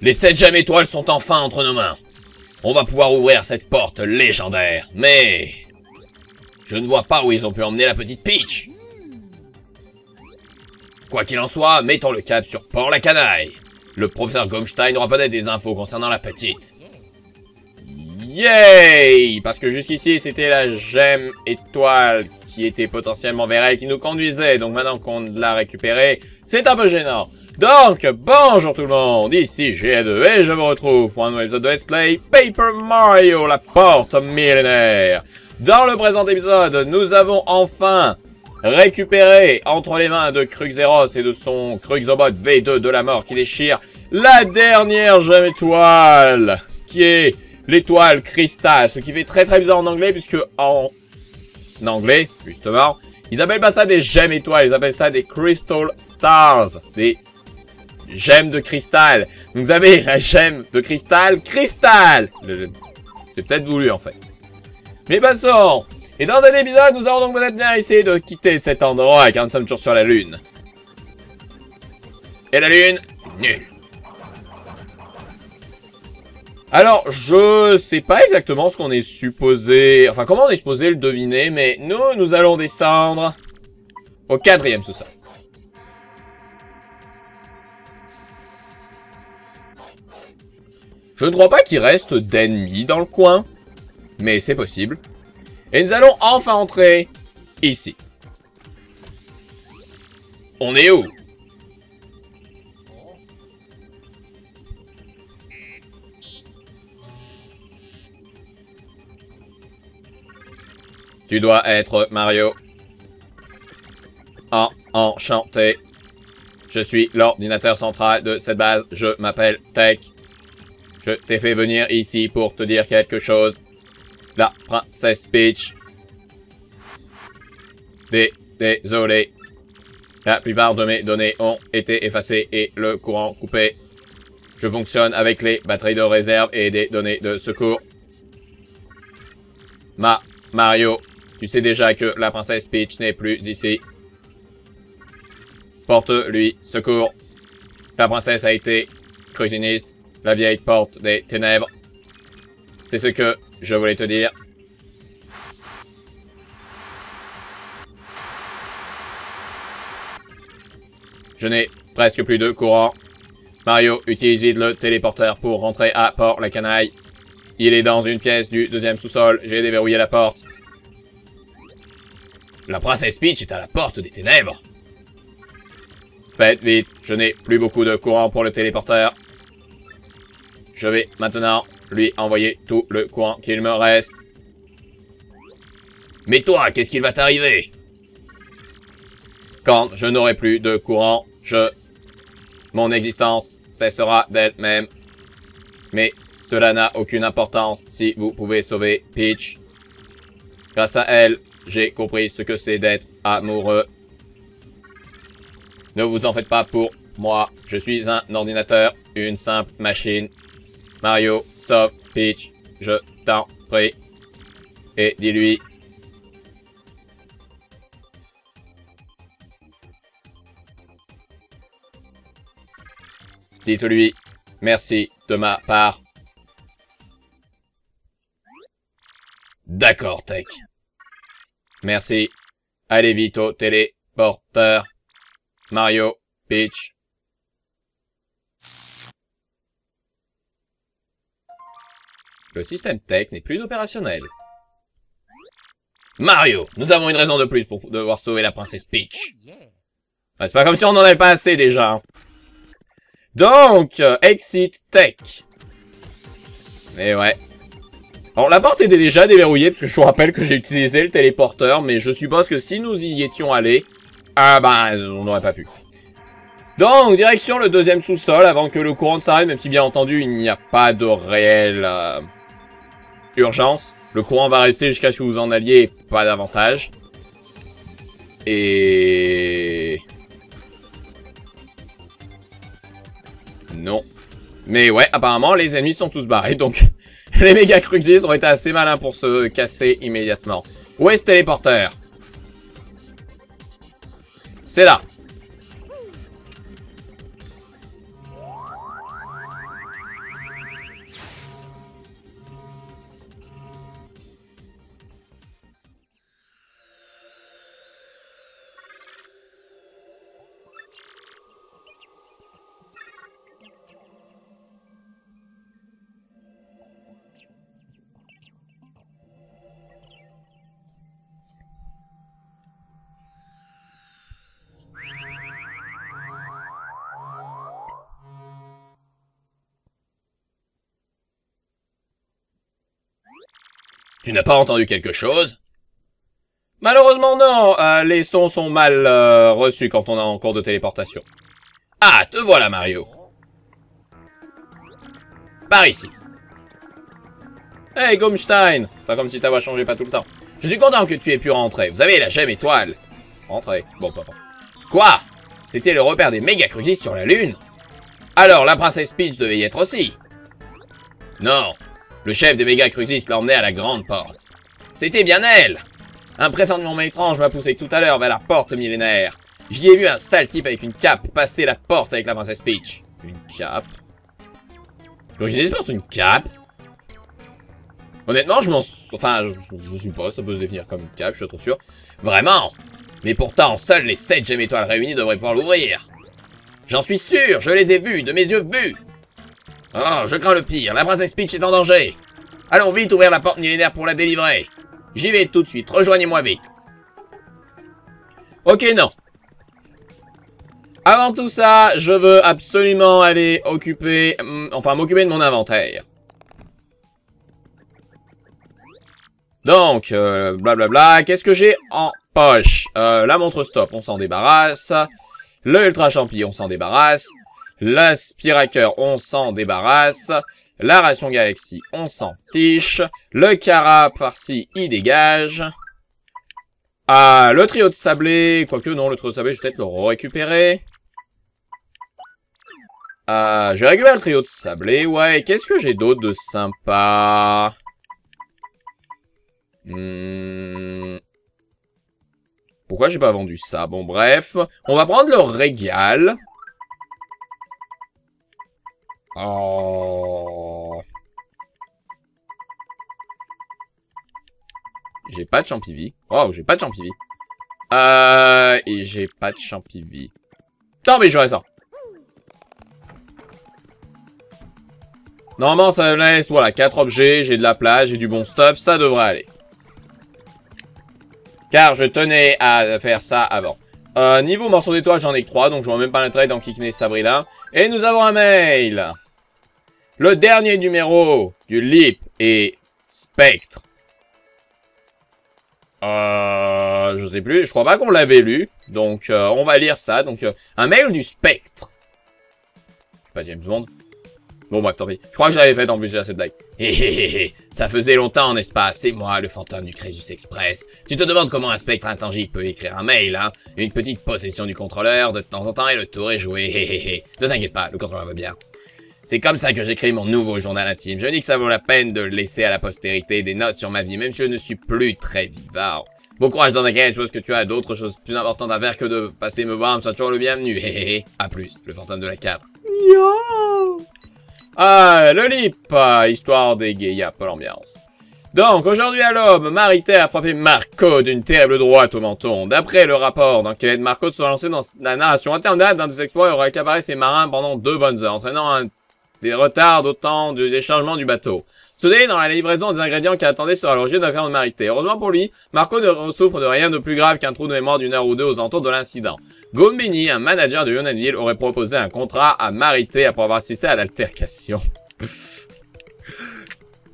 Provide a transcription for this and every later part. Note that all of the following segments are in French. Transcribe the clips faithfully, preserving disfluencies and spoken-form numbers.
Les sept gemmes étoiles sont enfin entre nos mains. On va pouvoir ouvrir cette porte légendaire, mais... je ne vois pas où ils ont pu emmener la petite Peach. Quoi qu'il en soit, mettons le cap sur Port-la-Canaille. Le professeur Goomstein aura peut-être des infos concernant la petite. Yay! Parce que jusqu'ici, c'était la gemme étoile qui était potentiellement vers elle qui nous conduisait. Donc maintenant qu'on l'a récupérée, c'est un peu gênant. Donc, bonjour tout le monde, ici G A deux et je vous retrouve pour un nouvel épisode de Let's Play Paper Mario, la porte millénaire. Dans le présent épisode, nous avons enfin récupéré entre les mains de Cruxeros et de son Cruxobot V deux de la mort qui déchire la dernière gemme étoile, qui est l'étoile cristal, ce qui fait très très bizarre en anglais, puisque en, en anglais, justement, ils appellent pas ça des gemmes étoiles, ils appellent ça des crystal stars, des... gemme de cristal. Donc vous avez la gemme de cristal, cristal. C'est peut-être voulu en fait. Mais passons. Et dans cet épisode, nous allons donc peut-être bien essayer de quitter cet endroit car nous sommes toujours sur la lune. Et la lune, c'est nul. Alors, je sais pas exactement ce qu'on est supposé... Enfin, comment on est supposé le deviner, mais nous, nous allons descendre au quatrième sous-sol. Je ne crois pas qu'il reste d'ennemis dans le coin, mais c'est possible. Et nous allons enfin entrer ici. On est où? Tu dois être Mario. En, enchanté. Je suis l'ordinateur central de cette base. Je m'appelle Tech. Je t'ai fait venir ici pour te dire quelque chose. La princesse Peach. Dé Désolé. La plupart de mes données ont été effacées et le courant coupé. Je fonctionne avec les batteries de réserve et des données de secours. Ma Mario, tu sais déjà que la princesse Peach n'est plus ici. Porte-lui secours. La princesse a été cuisiniste. La vieille porte des ténèbres. C'est ce que je voulais te dire. Je n'ai presque plus de courant. Mario utilise vite le téléporteur pour rentrer à Port-la-Canaille. Il est dans une pièce du deuxième sous-sol. J'ai déverrouillé la porte. La princesse Peach est à la porte des ténèbres. Faites vite. Je n'ai plus beaucoup de courant pour le téléporteur. Je vais maintenant lui envoyer tout le courant qu'il me reste. Mais toi, qu'est-ce qu'il va t'arriver? Quand je n'aurai plus de courant, je... mon existence cessera d'elle-même. Mais cela n'a aucune importance si vous pouvez sauver Peach. Grâce à elle, j'ai compris ce que c'est d'être amoureux. Ne vous en faites pas pour moi. Je suis un ordinateur, une simple machine. Mario, sauve Peach, je t'en prie. Et dis-lui. Dites-lui, merci de ma part. D'accord, Tech. Merci. Allez vite au téléporteur. Mario, Peach. Le système tech n'est plus opérationnel. Mario, nous avons une raison de plus pour devoir sauver la princesse Peach. Bah, c'est pas comme si on n'en avait pas assez déjà. Donc, euh, exit tech. Et ouais. Alors la porte était déjà déverrouillée, parce que je vous rappelle que j'ai utilisé le téléporteur, mais je suppose que si nous y étions allés, ah bah, on n'aurait pas pu. Donc, direction le deuxième sous-sol, avant que le courant ne s'arrête, même si bien entendu, il n'y a pas de réel... Euh... urgence. Le courant va rester jusqu'à ce que vous en alliez, pas davantage. Et... non. Mais ouais, apparemment, les ennemis sont tous barrés, donc... les méga Cruxis ont été assez malins pour se casser immédiatement. Où est ce téléporteur? C'est là. Tu n'as pas entendu quelque chose? Malheureusement, non. Euh, les sons sont mal euh, reçus quand on est en cours de téléportation. Ah, te voilà, Mario. Par ici. Hey, Goomstein. Pas comme si ta voix changeait pas tout le temps. Je suis content que tu aies pu rentrer. Vous avez la gemme étoile. Rentrez. Bon, papa. Quoi? C'était le repère des méga crudistes sur la Lune? Alors, la princesse Peach devait y être aussi. Non. Le chef des méga crudistes l'emmenait à la grande porte. C'était bien elle. Un pressentiment étrange m'a poussé tout à l'heure vers la porte millénaire. J'y ai vu un sale type avec une cape passer la porte avec la princesse Peach. Une cape? Quand je dis porte, une cape? Honnêtement, je m'en... Enfin, je, je suppose, ça peut se définir comme une cape, je suis trop sûr. Vraiment! Mais pourtant, seuls les sept gemmes étoiles réunies devraient pouvoir l'ouvrir. J'en suis sûr, je les ai vus, de mes yeux vus. Oh, je crains le pire, la princesse Peach est en danger. Allons vite ouvrir la porte millénaire pour la délivrer. J'y vais tout de suite, rejoignez-moi vite. Ok, non. Avant tout ça, je veux absolument aller occuper... Enfin, m'occuper de mon inventaire. Donc, euh, blablabla, qu'est-ce que j'ai en poche? euh, La montre stop, on s'en débarrasse. Le ultra champi, on s'en débarrasse. L'aspirateur, on s'en débarrasse. La ration galaxie, on s'en fiche. Le cara farci, il dégage. Ah, le trio de sablé, quoique non, le trio de sablé, je vais peut-être le récupérer. Ah, je vais récupérer le trio de sablé, ouais. Qu'est-ce que j'ai d'autre de sympa? Hmm. Pourquoi j'ai pas vendu ça? Bon, bref. On va prendre le régal. Oh. J'ai pas de champivi. Oh, j'ai pas de champivi. Euh. Et j'ai pas de champivi. Non, mais j'aurais ça. Normalement, ça me laisse, voilà, quatre objets. J'ai de la place, j'ai du bon stuff. Ça devrait aller. Car je tenais à faire ça avant. Euh, niveau morceau d'étoile, j'en ai que trois, donc je vois même pas l'intérêt d'en kickner Sabrina. Et nous avons un mail. Le dernier numéro du Lip et Spectre. Euh, je sais plus, je crois pas qu'on l'avait lu. Donc, euh, on va lire ça. Donc, euh, un mail du Spectre. Je sais pas, James Bond. Bon, bref, tant pis. Je crois que je l'avais fait en plus, j'ai assez de blagues. Hé hé hé, ça faisait longtemps, n'est-ce pas? C'est moi, le fantôme du Crésus Express. Tu te demandes comment un spectre intangible peut écrire un mail, hein? Une petite possession du contrôleur, de temps en temps, et le tour est joué. Hé hé hé. Ne t'inquiète pas, le contrôleur va bien. C'est comme ça que j'écris mon nouveau journal intime. Je dis que ça vaut la peine de laisser à la postérité des notes sur ma vie, même si je ne suis plus très vivant. Bon courage dans ta quête, je pense que tu as d'autres choses plus importantes à faire que de passer me voir, me sera toujours le bienvenu. Hé hé hé. A plus, le fantôme de la quatre. Yo! Ah, le Lip, histoire d'égayer un peu l'ambiance. Donc, aujourd'hui à l'aube, Marité a frappé Marco d'une terrible droite au menton. D'après le rapport d'enquête, Marco se lancé dans la narration interminable d'un des exploits et aurait accaparé ses marins pendant deux bonnes heures, entraînant un... des retards d'autant du déchargement du bateau. Ce délai dans la livraison des ingrédients qui attendaient sera l'origine d'un de Marité. Heureusement pour lui, Marco ne souffre de rien de plus grave qu'un trou de mémoire d'une heure ou deux aux entours de l'incident. Gombini, un manager de Yonanville, aurait proposé un contrat à Marité après avoir assisté à l'altercation.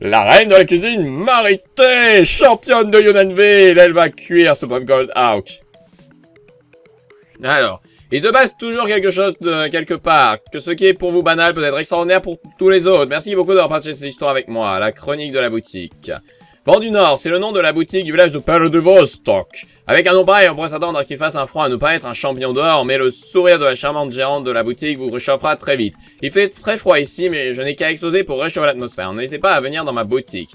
La reine de la cuisine, Marité, championne de Yonanville, elle va cuire ce Pop Gold Hawk. Alors... Il se passe toujours quelque chose de quelque part, que ce qui est pour vous banal peut être extraordinaire pour tous les autres. Merci beaucoup d'avoir partagé cette histoire avec moi, la chronique de la boutique. Vent du Nord, c'est le nom de la boutique du village de Perle de Vostok. Avec un nom pareil, on pourrait s'attendre à qu'il fasse un froid à ne pas être un champion dehors, mais le sourire de la charmante gérante de la boutique vous réchauffera très vite. Il fait très froid ici, mais je n'ai qu'à exploser pour réchauffer l'atmosphère. N'hésitez pas à venir dans ma boutique.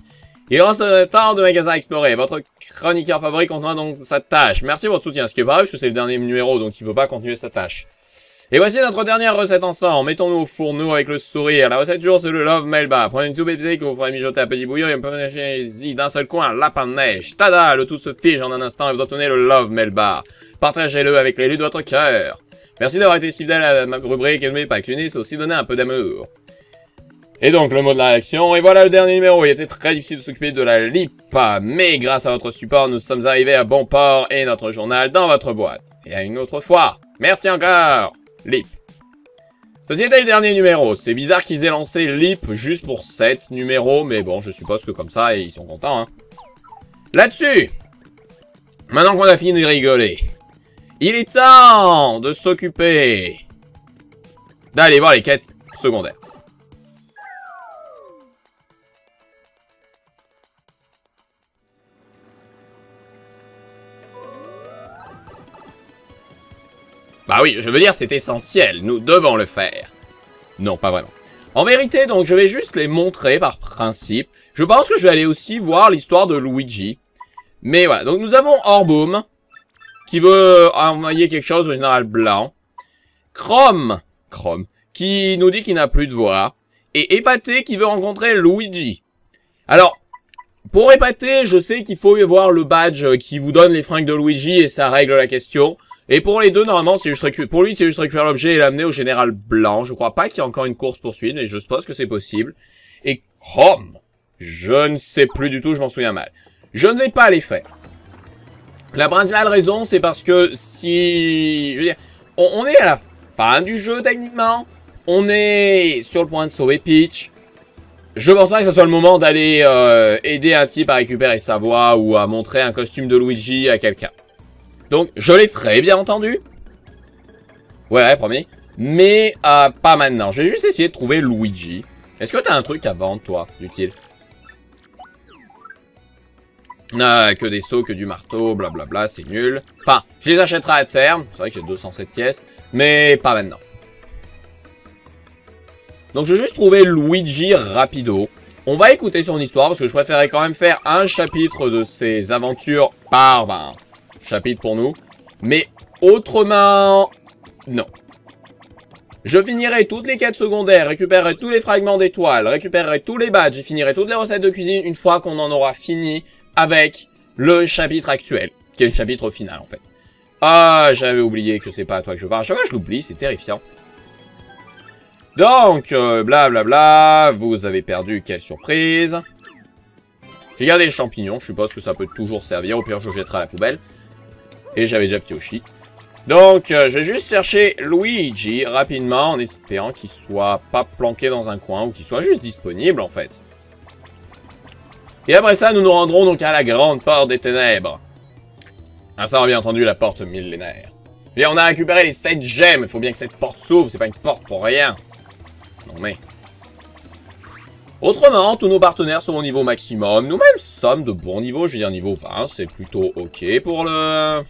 Il reste tant de magasins à explorer. Votre chroniqueur favori continuera donc sa tâche. Merci pour votre soutien. Ce qui est pas grave, parce que c'est le dernier numéro, donc il peut pas continuer sa tâche. Et voici notre dernière recette ensemble. Mettons-nous au fourneau avec le sourire. La recette du jour, c'est le Love Melba. Prenez une soupe épicée que vous ferez mijoter à petit bouillon et un peu ménagez-y d'un seul coin un lapin de neige. Tada! Le tout se fige en un instant et vous obtenez le Love Melba. Partagez-le avec l'élu de votre cœur. Merci d'avoir été si fidèle à ma rubrique et ne m'avez pas cuné, c'est aussi donner un peu d'amour. Et donc, le mot de la réaction, et voilà le dernier numéro. Il était très difficile de s'occuper de la Lipa, mais grâce à votre support, nous sommes arrivés à bon port et notre journal dans votre boîte. Et à une autre fois, merci encore, Lip. Ceci était le dernier numéro. C'est bizarre qu'ils aient lancé Lip juste pour sept numéros, mais bon, je suppose que comme ça, ils sont contents, hein. Là-dessus, maintenant qu'on a fini de rigoler, il est temps de s'occuper d'aller voir les quêtes secondaires. Bah oui, je veux dire, c'est essentiel, nous devons le faire. Non, pas vraiment. En vérité, donc, je vais juste les montrer par principe. Je pense que je vais aller aussi voir l'histoire de Luigi. Mais voilà, donc nous avons Orboom, qui veut envoyer quelque chose au général Blanc. Chrom, Chrom, qui nous dit qu'il n'a plus de voix. Et Epaté, qui veut rencontrer Luigi. Alors, pour Epaté, je sais qu'il faut voir le badge qui vous donne les fringues de Luigi et ça règle la question. Et pour les deux, normalement, c'est juste récupérer, pour lui, c'est juste récupérer l'objet et l'amener au général Blanc. Je crois pas qu'il y ait encore une course poursuite, mais je suppose que c'est possible. Et Chrom, je ne sais plus du tout, je m'en souviens mal. Je ne vais pas les faire. La principale raison, c'est parce que si, je veux dire, on, on est à la fin du jeu, techniquement. On est sur le point de sauver Peach. Je pense pas que ce soit le moment d'aller euh, aider un type à récupérer sa voix ou à montrer un costume de Luigi à quelqu'un. Donc, je les ferai, bien entendu. Ouais, ouais, promis. Mais, euh, pas maintenant. Je vais juste essayer de trouver Luigi. Est-ce que t'as un truc à vendre, toi, utile? Euh, que des seaux, que du marteau, blablabla, c'est nul. Enfin, je les achèterai à terme. C'est vrai que j'ai deux cent sept pièces. Mais, pas maintenant. Donc, je vais juste trouver Luigi rapido. On va écouter son histoire, parce que je préférais quand même faire un chapitre de ses aventures par... Ben, chapitre pour nous, mais autrement, non. Je finirai toutes les quêtes secondaires, récupérerai tous les fragments d'étoiles, récupérerai tous les badges et finirai toutes les recettes de cuisine une fois qu'on en aura fini avec le chapitre actuel, qui est le chapitre final en fait. Ah, j'avais oublié que c'est pas à toi que je parle. Je, je l'oublie, c'est terrifiant. Donc, euh, blablabla, vous avez perdu, quelle surprise. J'ai gardé les champignons, je suppose que ça peut toujours servir, au pire je jetterai à la poubelle. Et j'avais déjà petit Yoshi. Donc, euh, je vais juste chercher Luigi rapidement en espérant qu'il soit pas planqué dans un coin ou qu'il soit juste disponible en fait. Et après ça, nous nous rendrons donc à la grande porte des ténèbres. Ah, ça va bien entendu la porte millénaire. Et on a récupéré les sept gemmes, il faut bien que cette porte s'ouvre, c'est pas une porte pour rien. Non mais... Autrement, tous nos partenaires sont au niveau maximum. Nous-mêmes sommes de bon niveau, je veux dire niveau vingt, c'est plutôt ok pour le...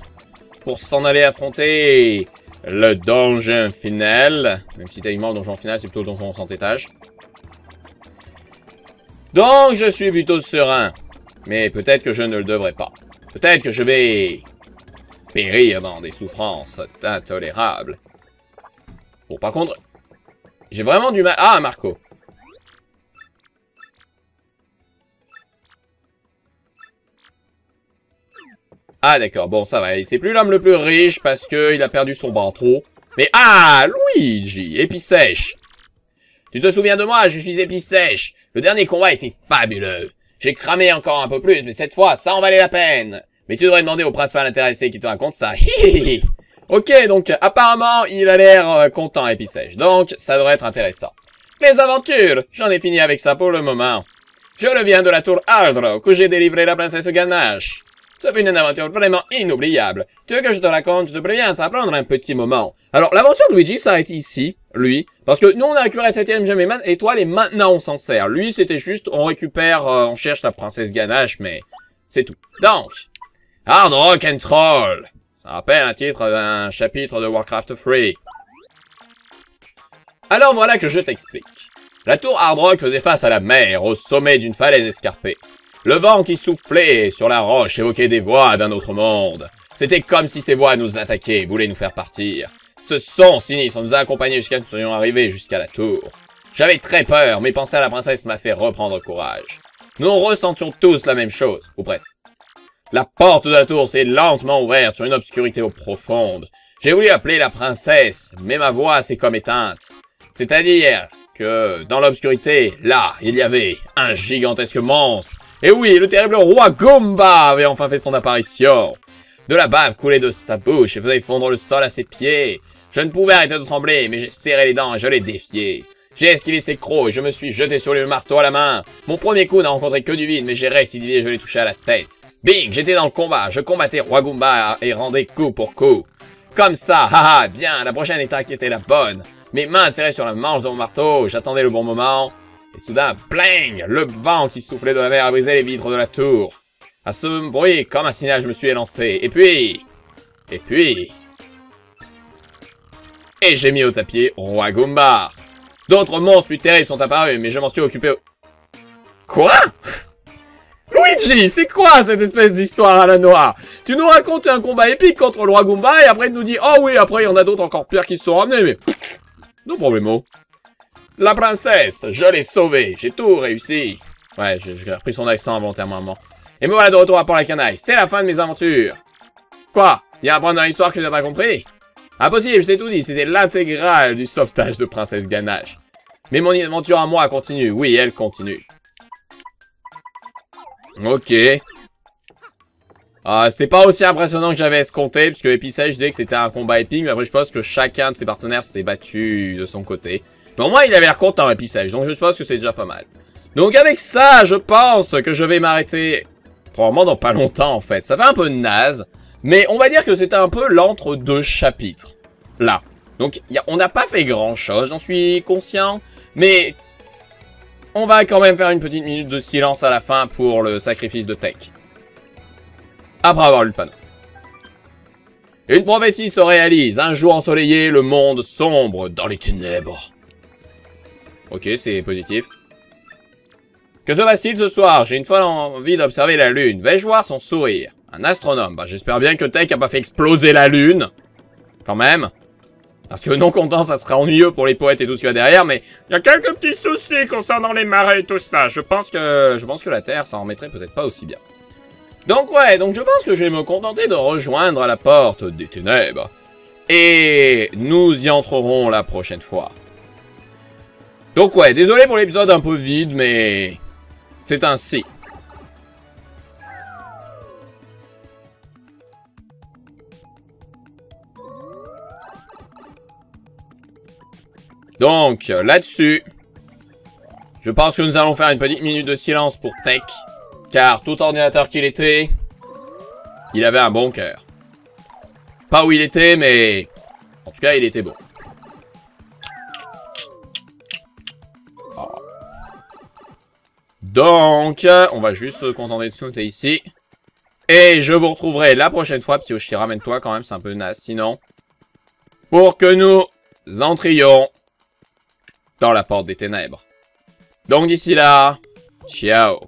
Pour s'en aller affronter le donjon final. Même si techniquement le donjon final, c'est plutôt le donjon en cent étages. Donc je suis plutôt serein. Mais peut-être que je ne le devrais pas. Peut-être que je vais périr dans des souffrances intolérables. Bon, par contre, j'ai vraiment du mal... Ah, Marco. Ah d'accord, bon ça va, c'est plus l'homme le plus riche parce qu'il a perdu son bras en trop. Mais ah, Luigi, épice sèche. Tu te souviens de moi, je suis épice sèche. Le dernier combat était fabuleux. J'ai cramé encore un peu plus, mais cette fois, ça en valait la peine. Mais tu devrais demander au principal intéressé qui te raconte ça. Ok, donc apparemment, il a l'air euh, content, épice sèche. Donc, ça devrait être intéressant. Les aventures, j'en ai fini avec ça pour le moment. Je reviens de la tour Hard Rock où j'ai délivré la princesse Ganache. Ça fait une aventure vraiment inoubliable. Tu veux que je te raconte, je te préviens, ça va prendre un petit moment. Alors, l'aventure de Luigi s'arrête ici, lui. Parce que nous, on a récupéré la septième gemme étoile et maintenant, on s'en sert. Lui, c'était juste, on récupère, euh, on cherche la princesse Ganache, mais c'est tout. Donc, Hard Rock and Troll. Ça rappelle un titre d'un chapitre de Warcraft trois. Alors voilà que je t'explique. La tour Hard Rock faisait face à la mer, au sommet d'une falaise escarpée. Le vent qui soufflait sur la roche évoquait des voix d'un autre monde. C'était comme si ces voix nous attaquaient, voulaient nous faire partir. Ce son sinistre nous a accompagnés jusqu'à ce que nous soyons arrivés jusqu'à la tour. J'avais très peur, mais penser à la princesse m'a fait reprendre courage. Nous ressentions tous la même chose, ou presque. La porte de la tour s'est lentement ouverte sur une obscurité profonde. J'ai voulu appeler la princesse, mais ma voix s'est comme éteinte. C'est-à-dire que, dans l'obscurité, là, il y avait un gigantesque monstre. Et oui, le terrible roi Goomba avait enfin fait son apparition. De la bave coulait de sa bouche et faisait fondre le sol à ses pieds. Je ne pouvais arrêter de trembler, mais j'ai serré les dents et je l'ai défié. J'ai esquivé ses crocs et je me suis jeté sur lui le marteau à la main. Mon premier coup n'a rencontré que du vide, mais j'ai récidivé et je l'ai touché à la tête. Bing, j'étais dans le combat, je combattais Roi Goomba et rendais coup pour coup. Comme ça, haha, bien, la prochaine attaque était la bonne. Mes mains serrées sur la manche de mon marteau, j'attendais le bon moment. Et soudain, bling, le vent qui soufflait de la mer a brisé les vitres de la tour. À ce bruit, comme un signal, je me suis élancé. Et puis... Et puis... Et j'ai mis au tapis Roi Goomba. D'autres monstres plus terribles sont apparus, mais je m'en suis occupé... Quoi? Luigi, c'est quoi cette espèce d'histoire à la noix? Tu nous racontes un combat épique contre le Roi Goomba et après tu nous dis « Oh oui, après il y en a d'autres encore pires qui se sont ramenés, mais... » Non problème. La princesse, je l'ai sauvée, j'ai tout réussi. Ouais, j'ai repris son accent involontairement. Et me voilà de retour à Port-la-Canaille, c'est la fin de mes aventures. Quoi? Il y a un point dans l'histoire que tu n'as pas compris? Impossible, je t'ai tout dit, c'était l'intégrale du sauvetage de Princesse Ganache. Mais mon aventure à moi continue, oui, elle continue. Ok. Euh, c'était pas aussi impressionnant que j'avais escompté, puisque Epicège disait que c'était un combat épique, mais après je pense que chacun de ses partenaires s'est battu de son côté. Mais au moins il avait l'air content, Epicège, donc je pense que c'est déjà pas mal. Donc avec ça, je pense que je vais m'arrêter probablement dans pas longtemps en fait. Ça fait un peu naze, mais on va dire que c'était un peu l'entre-deux chapitres. Là. Donc y a, on n'a pas fait grand-chose, j'en suis conscient, mais... On va quand même faire une petite minute de silence à la fin pour le sacrifice de Tech. Après avoir lu le panneau. Une prophétie se réalise. Un jour ensoleillé, le monde sombre dans les ténèbres. Ok, c'est positif. Que se passe-t-il ce soir? J'ai une fois envie d'observer la lune. Vais-je voir son sourire? Un astronome. Bah, j'espère bien que Tech a pas fait exploser la lune. Quand même. Parce que non content, ça sera ennuyeux pour les poètes et tout ce qu'il y a derrière, mais il y a quelques petits soucis concernant les marées et tout ça. Je pense que je pense que la Terre s'en remettrait peut-être pas aussi bien. Donc ouais, donc je pense que je vais me contenter de rejoindre la porte des ténèbres. Et nous y entrerons la prochaine fois. Donc ouais, désolé pour l'épisode un peu vide, mais c'est ainsi. Donc, là-dessus, je pense que nous allons faire une petite minute de silence pour Tech, car tout ordinateur qu'il était, il avait un bon cœur. Je sais pas où il était, mais en tout cas, il était bon. Oh. Donc, on va juste se contenter de ce noter ici. Et je vous retrouverai la prochaine fois, Ptiochi, ramène-toi quand même, c'est un peu naze, sinon, pour que nous entrions dans la porte des ténèbres. Donc d'ici là, ciao.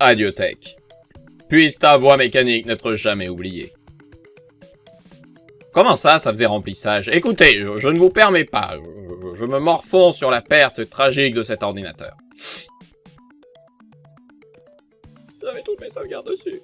Adieu Tech. Puisse ta voix mécanique n'être jamais oubliée. Comment ça, ça faisait remplissage? Écoutez, je, je ne vous permets pas. Je, je, je me morfonds sur la perte tragique de cet ordinateur. Vous avez toutes mes sauvegardes dessus.